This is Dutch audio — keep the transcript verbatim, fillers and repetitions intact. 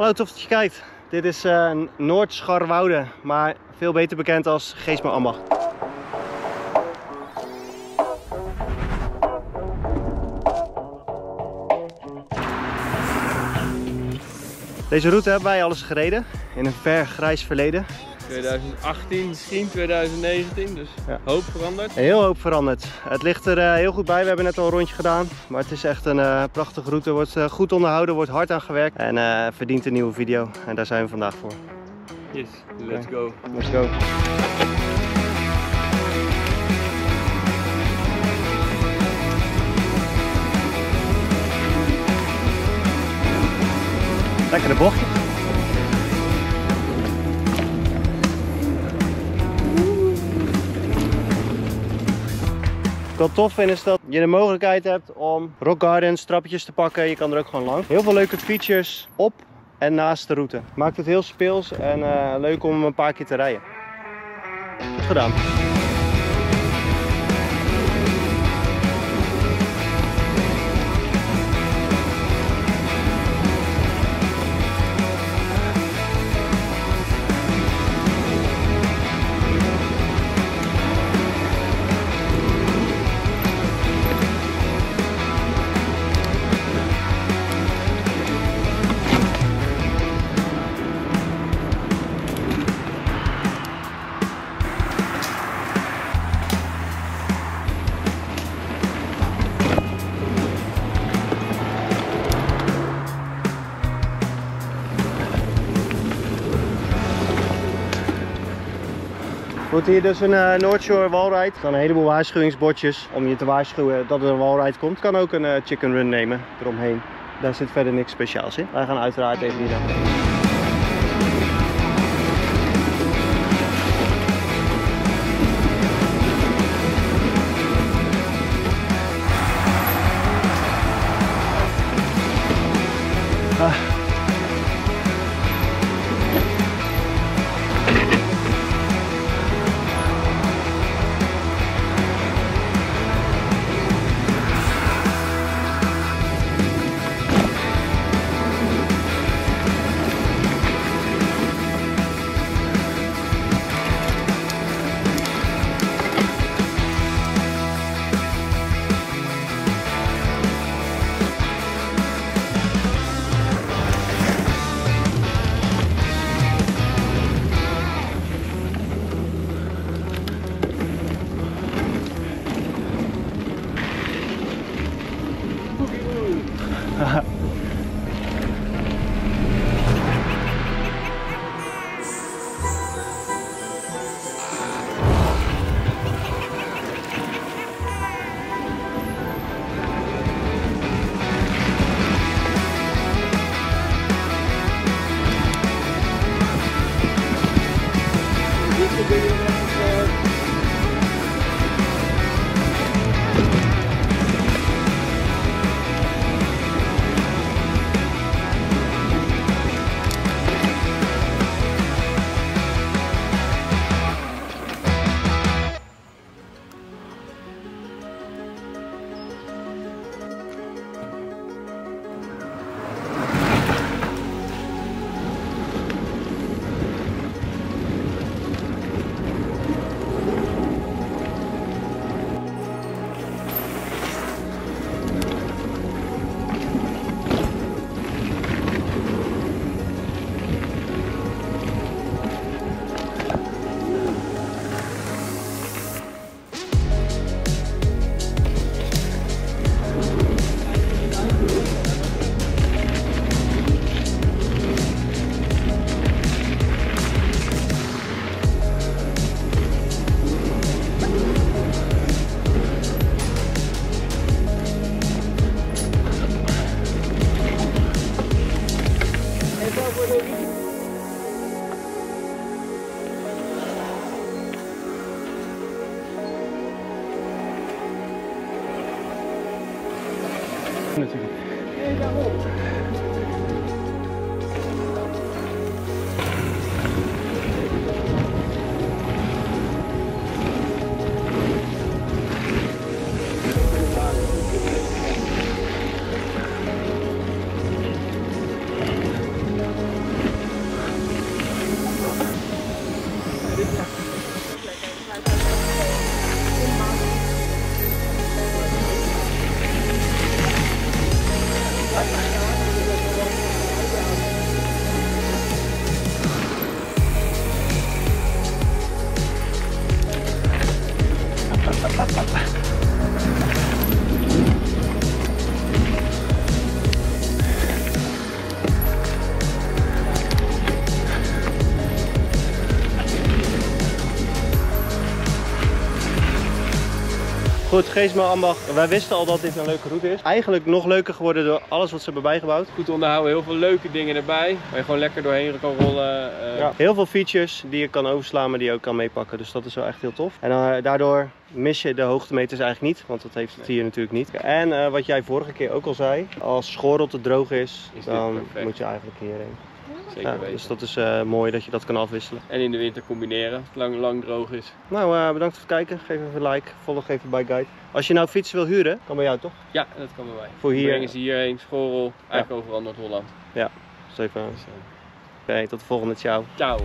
Hallo, tof dat je kijkt. Dit is uh, Noord-Scharwoude, maar veel beter bekend als Geestmerambacht. Deze route hebben wij alles gereden in een ver grijs verleden. twintig achttien, misschien twintig negentien, dus ja. Hoop veranderd. Een heel hoop veranderd. Het ligt er uh, heel goed bij, we hebben net al een rondje gedaan. Maar het is echt een uh, prachtige route, wordt uh, goed onderhouden, wordt hard aan gewerkt. En uh, verdient een nieuwe video en daar zijn we vandaag voor. Yes, let's okay. go. Let's go. Lekkere bochtje. Wat tof vind is dat je de mogelijkheid hebt om rock gardens, trappetjes te pakken. Je kan er ook gewoon lang. Heel veel leuke features op en naast de route. Maakt het heel speels en uh, leuk om een paar keer te rijden. Goed gedaan. We moeten hier dus een uh, Noordshore walride. Er staan een heleboel waarschuwingsbordjes om je te waarschuwen dat er een walride komt. Je kan ook een uh, chicken run nemen eromheen. Daar zit verder niks speciaals in. Wij gaan uiteraard even hier aan. Natuurlijk. Ja, Goed, Geestmerambacht. Wij wisten al dat dit een leuke route is. Eigenlijk nog leuker geworden door alles wat ze hebben bijgebouwd. Goed onderhouden, heel veel leuke dingen erbij. Waar je gewoon lekker doorheen kan rollen. Uh... Ja. Heel veel features die je kan overslaan, maar die je ook kan meepakken. Dus dat is wel echt heel tof. En uh, daardoor mis je de hoogtemeters eigenlijk niet, want dat heeft het hier natuurlijk niet. En uh, wat jij vorige keer ook al zei, als Schoorl te droog is, is dan perfect. Moet je eigenlijk hierheen. Zeker weten. Ja, dus dat is uh, mooi dat je dat kan afwisselen. En in de winter combineren, als het lang, lang droog is. Nou, uh, bedankt voor het kijken. Geef even een like, volg even Bikeguide. Als je nou fietsen wil huren, kan bij jou toch? Ja, dat kan bij mij. Voor hier. Brengen ze hierheen, Schoorl, eigenlijk ja. Overal Noord-Holland. Ja, Stefan. Oké, tot de volgende. Ciao. Ciao.